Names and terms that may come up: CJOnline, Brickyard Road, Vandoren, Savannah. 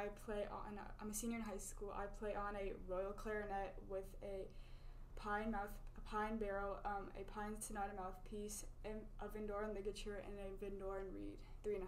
I play on, I'm a senior in high school, I play on a royal clarinet with a pine barrel, a pine sonata mouthpiece, a Vandoren ligature, and a Vandoren reed, 3.5.